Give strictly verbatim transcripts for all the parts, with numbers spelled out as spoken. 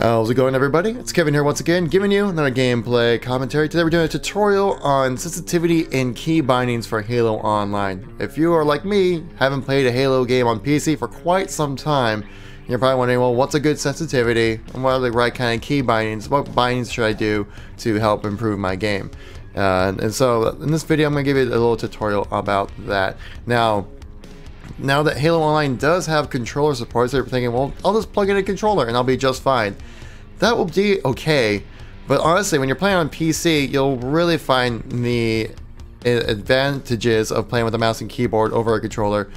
How's it going, everybody? It's Kevin here once again, giving you another gameplay commentary. Today we're doing a tutorial on sensitivity and key bindings for Halo Online. If you are like me, haven't played a Halo game on P C for quite some time, you're probably wondering, well, what's a good sensitivity and what are the right kind of key bindings? What bindings should I do to help improve my game? Uh, and so in this video, I'm going to give you a little tutorial about that. Now, Now that Halo Online does have controller support, so you're thinking, well, I'll just plug in a controller and I'll be just fine. That will be okay, but honestly, when you're playing on P C, you'll really find the advantages of playing with a mouse and keyboard over a controller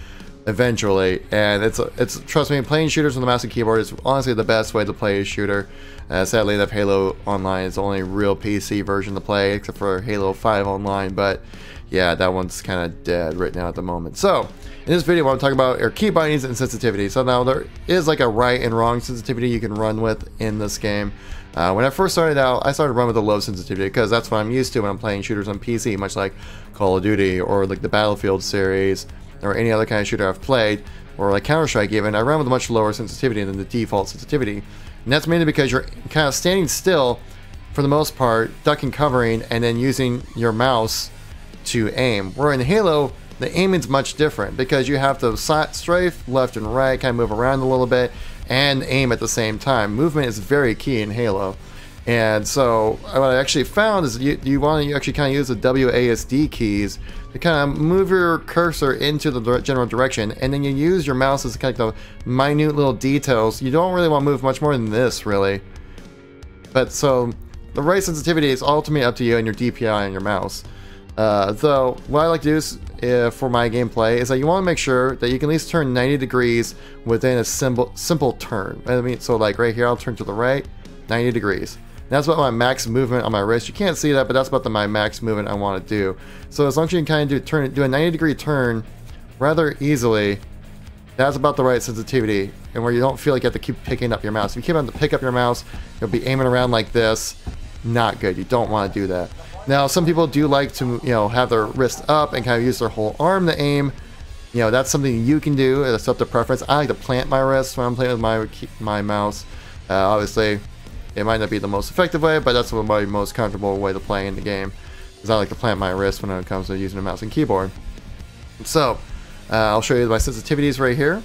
eventually. And it's, it's trust me, playing shooters with the mouse and keyboard is honestly the best way to play a shooter. Uh, sadly enough, Halo Online is the only real P C version to play, except for Halo five Online, but yeah, that one's kind of dead right now at the moment. So, in this video, what I'm talking about are key bindings and sensitivity. So now there is like a right and wrong sensitivity you can run with in this game. Uh, when I first started out, I started running with a low sensitivity because that's what I'm used to when I'm playing shooters on P C, much like Call of Duty or like the Battlefield series or any other kind of shooter I've played, or like Counter-Strike even. I run with a much lower sensitivity than the default sensitivity. And that's mainly because you're kind of standing still for the most part, ducking, covering, and then using your mouse to aim. Where in Halo, the aiming's much different because you have to strafe left and right, kind of move around a little bit, and aim at the same time. Movement is very key in Halo. And so what I actually found is you, you want to actually kind of use the W A S D keys to kind of move your cursor into the general direction, and then you use your mouse as kind of the minute little details. You don't really want to move much more than this, really. But so the right sensitivity is ultimately up to you and your D P I and your mouse. Uh, so what I like to do is, uh, for my gameplay is that you want to make sure that you can at least turn ninety degrees within a simple, simple turn. I mean, so like right here, I'll turn to the right, ninety degrees. That's about my max movement on my wrist. You can't see that, but that's about the, my max movement I want to do. So as long as you can kind of do, turn, do a ninety degree turn rather easily, that's about the right sensitivity, and where you don't feel like you have to keep picking up your mouse. If you keep having to pick up your mouse, you'll be aiming around like this. Not good. You don't want to do that. Now, some people do like to, you know, have their wrist up and kind of use their whole arm to aim. You know, that's something you can do. That's up to preference. I like to plant my wrist when I'm playing with my my mouse. Uh, obviously, it might not be the most effective way, but that's my most comfortable way to play in the game. Is I like to plant my wrist when it comes to using a mouse and keyboard. So, uh, I'll show you my sensitivities right here.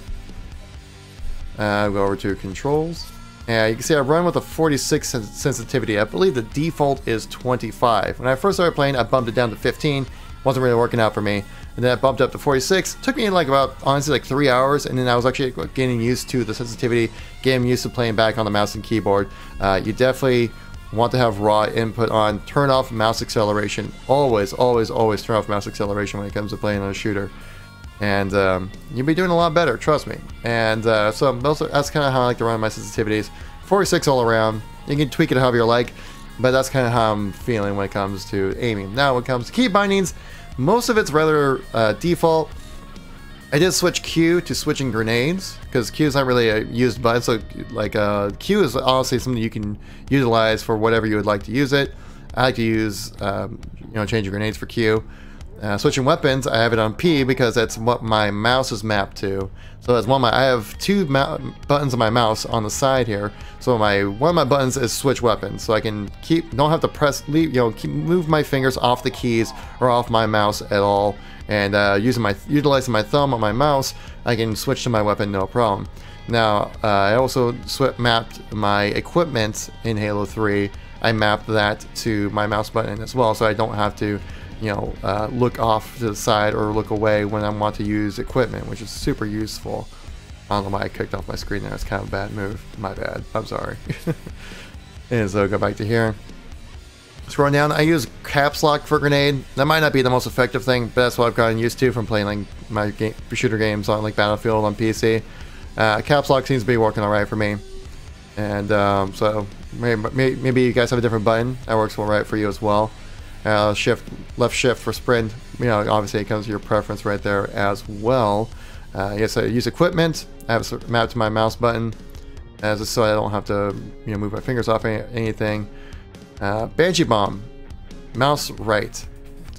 Uh, I'll go over to controls. Yeah, you can see I run with a forty-six sensitivity. I believe the default is twenty-five. When I first started playing, I bumped it down to fifteen. Wasn't really working out for me. And then I bumped up to forty-six. Took me like about, honestly, like three hours. And then I was actually getting used to the sensitivity, getting used to playing back on the mouse and keyboard. Uh, you definitely want to have raw input on. Turn off mouse acceleration. Always, always, always turn off mouse acceleration when it comes to playing on a shooter. And um, you'll be doing a lot better, trust me. And uh, so those are, that's kind of how I like to run my sensitivities. forty-six all around. You can tweak it however you like, but that's kind of how I'm feeling when it comes to aiming. Now, when it comes to key bindings, most of it's rather uh, default. I did switch Q to switching grenades because Q is not really a used button. So, like, uh, Q is honestly something you can utilize for whatever you would like to use it. I like to use, um, you know, change your grenades for Q. Uh, switching weapons, I have it on P because that's what my mouse is mapped to. So that's one of my, I have two buttons on my mouse on the side here. So my one of my buttons is switch weapons, so I can keep, don't have to press, leave, you know, keep, move my fingers off the keys or off my mouse at all. And uh, using my, utilizing my thumb on my mouse, I can switch to my weapon no problem. Now uh, I also swip mapped my equipment in Halo three. I mapped that to my mouse button as well, so I don't have to, you know, uh, look off to the side or look away when I want to use equipment, which is super useful. I don't know why I kicked off my screen there. It's kind of a bad move. My bad. I'm sorry. And so go back to here. Scroll down. I use caps lock for grenade. That might not be the most effective thing, but that's what I've gotten used to from playing like my game, shooter games on like Battlefield on P C. Uh, caps lock seems to be working all right for me. And um, so maybe, maybe you guys have a different button that works well right for you as well. Uh, shift, left shift for sprint, you know, obviously it comes to your preference right there as well. Uh, yes, I use equipment. I have it mapped to my mouse button as so I don't have to, you know, move my fingers off any, anything. Uh, Banshee bomb, mouse right.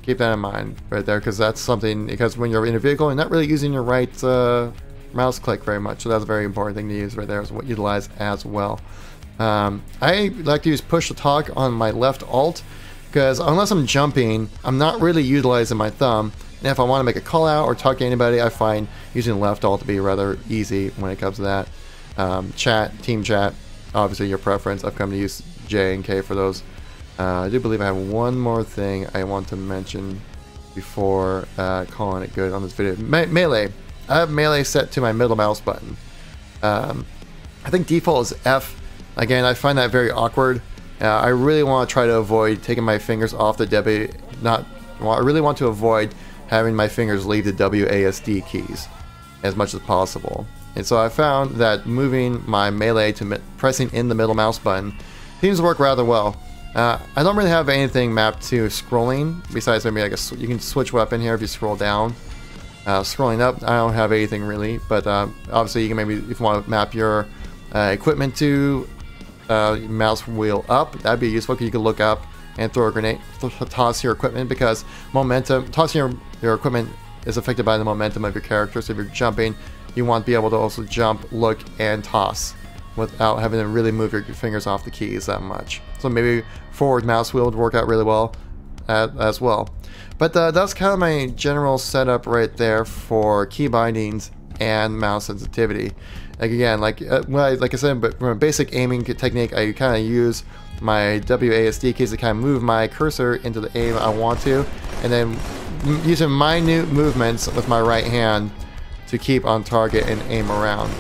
Keep that in mind right there, because that's something, because when you're in a vehicle and not really using your right uh, mouse click very much, so that's a very important thing to use right there, is what utilize as well. Um, I like to use push to talk on my left alt, because unless I'm jumping, I'm not really utilizing my thumb. And if I want to make a call out or talk to anybody, I find using left alt to be rather easy when it comes to that. Um, chat, team chat, obviously your preference. I've come to use J and K for those. Uh, I do believe I have one more thing I want to mention before uh, calling it good on this video. Me melee. I have melee set to my middle mouse button. Um, I think default is F. Again, I find that very awkward. Uh, I really want to try to avoid taking my fingers off the W. Not. Well, I really want to avoid having my fingers leave the W A S D keys as much as possible. And so I found that moving my melee to mi pressing in the middle mouse button seems to work rather well. Uh, I don't really have anything mapped to scrolling, besides maybe like a, you can switch weapon here if you scroll down. Uh, scrolling up, I don't have anything really, but uh, obviously you can maybe, if you want to map your uh, equipment to uh, mouse wheel up, that'd be useful because you could look up and throw a grenade, th toss your equipment, because momentum, tossing your, your equipment is affected by the momentum of your character. So if you're jumping, you want to be able to also jump, look, and toss without having to really move your fingers off the keys that much. So maybe forward mouse wheel would work out really well uh, as well. But uh, that's kind of my general setup right there for key bindings and mouse sensitivity. Like again, like uh, well, I, like I said, but from a basic aiming technique, I kind of use my W A S D keys to kind of move my cursor into the aim I want to, and then using minute movements with my right hand to keep on target and aim around.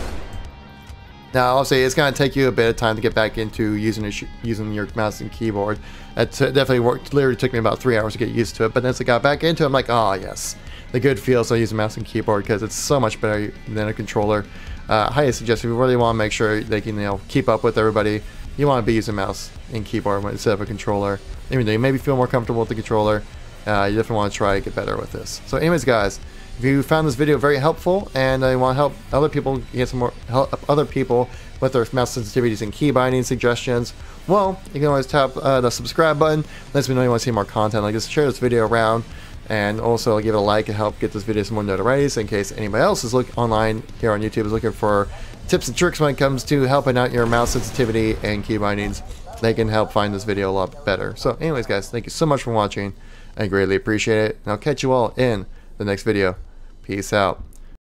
Now, obviously, it's going to take you a bit of time to get back into using your, using your mouse and keyboard. It definitely worked. Literally took me about three hours to get used to it. But once I got back into it, I'm like, oh yes, the good feels of using mouse and keyboard, because it's so much better than a controller. Uh, I highly suggest if you really want to make sure they can, you know, keep up with everybody, you want to be using mouse and keyboard instead of a controller. Even though you maybe feel more comfortable with the controller, uh, you definitely want to try to get better with this. So, anyways, guys. If you found this video very helpful and you want to help other people get some more help other people with their mouse sensitivities and key binding suggestions, well, you can always tap uh, the subscribe button. Let me know you want to see more content like this. Share this video around, and also give it a like to help get this video some more notoriety in case anybody else is looking online here on YouTube is looking for tips and tricks when it comes to helping out your mouse sensitivity and key bindings. They can help find this video a lot better. So, anyways, guys, thank you so much for watching. I greatly appreciate it, and I'll catch you all in the next video. Peace out.